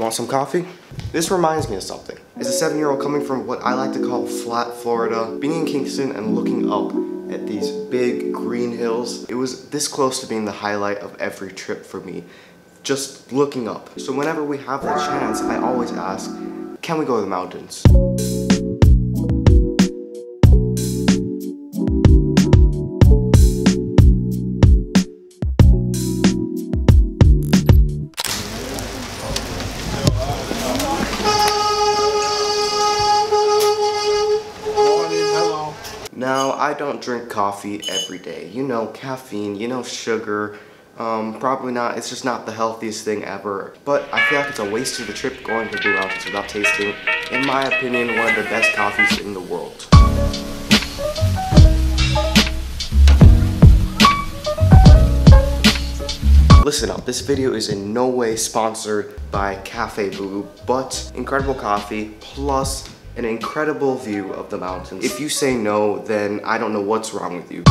You want some coffee? This reminds me of something. As a 7-year-old coming from what I like to call flat Florida, being in Kingston and looking up at these big green hills, it was this close to being the highlight of every trip for me, just looking up. So whenever we have the chance, I always ask, can we go to the mountains? Now, I don't drink coffee every day. You know, caffeine, you know, sugar. Probably not, it's just not the healthiest thing ever. But I feel like it's a waste of the trip going to Blue Mountains without tasting, in my opinion, one of the best coffees in the world. Listen up, this video is in no way sponsored by Cafe Blue, but incredible coffee plus an incredible view of the mountains. If you say no, then I don't know what's wrong with you.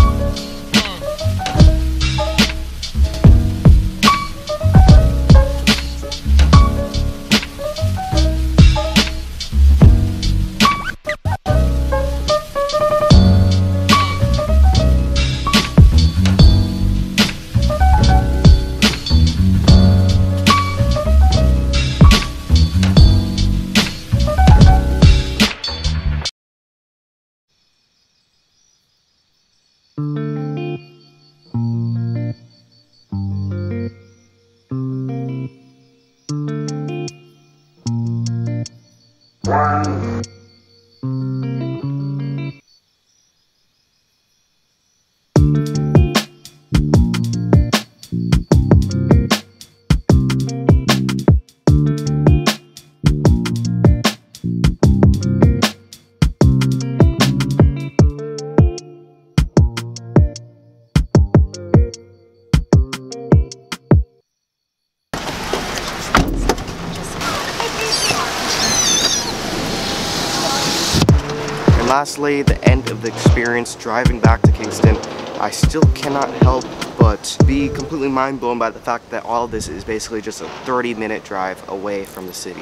Lastly, the end of the experience driving back to Kingston, I still cannot help but be completely mind blown by the fact that all of this is basically just a 30-minute drive away from the city.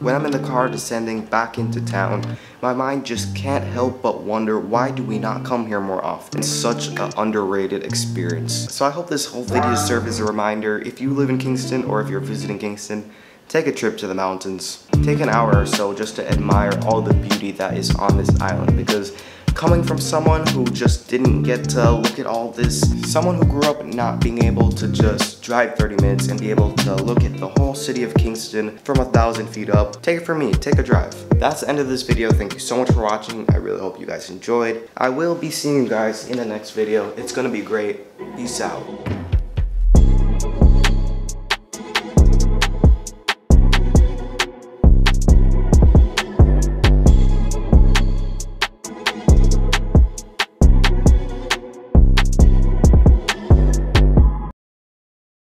When I'm in the car descending back into town, my mind just can't help but wonder, why do we not come here more often? It's such an underrated experience. So I hope this whole video served as a reminder, if you live in Kingston or if you're visiting Kingston, take a trip to the mountains. Take an hour or so just to admire all the beauty that is on this island, because coming from someone who just didn't get to look at all this, someone who grew up not being able to just drive 30 minutes and be able to look at the whole city of Kingston from 1,000 feet up, take it from me, take a drive. That's the end of this video. Thank you so much for watching. I really hope you guys enjoyed. I will be seeing you guys in the next video. It's gonna be great. Peace out.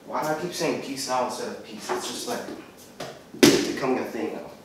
I keep saying peace out instead of peace. It's just like, it's becoming a thing now.